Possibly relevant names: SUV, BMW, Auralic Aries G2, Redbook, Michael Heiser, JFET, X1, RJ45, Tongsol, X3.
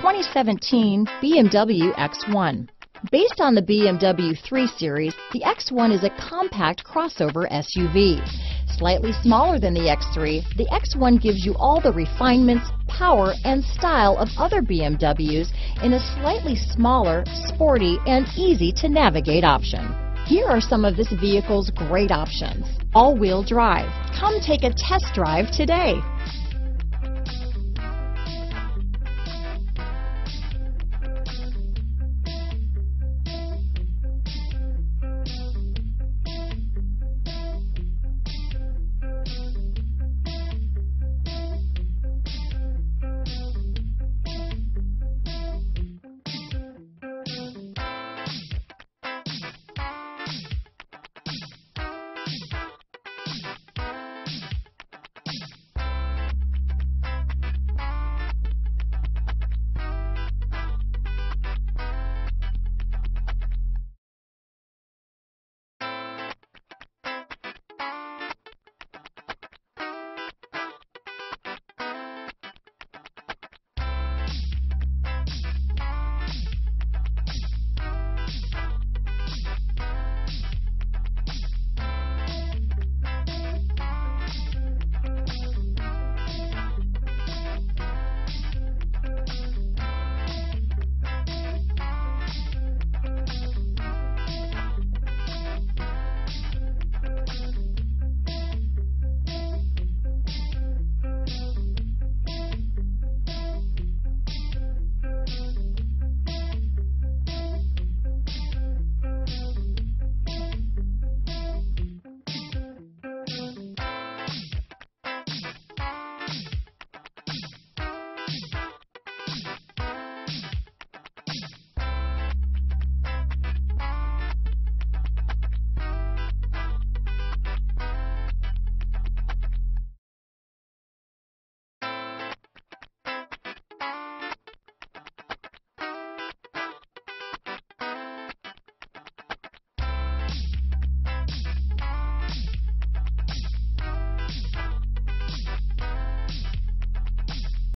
2017 BMW X1. Based on the BMW 3 Series, the X1 is a compact crossover SUV. Slightly smaller than the X3, the X1 gives you all the refinements, power, and style of other BMWs in a slightly smaller, sporty, and easy-to-navigate option. Here are some of this vehicle's great options: all-wheel drive. Come take a test drive today.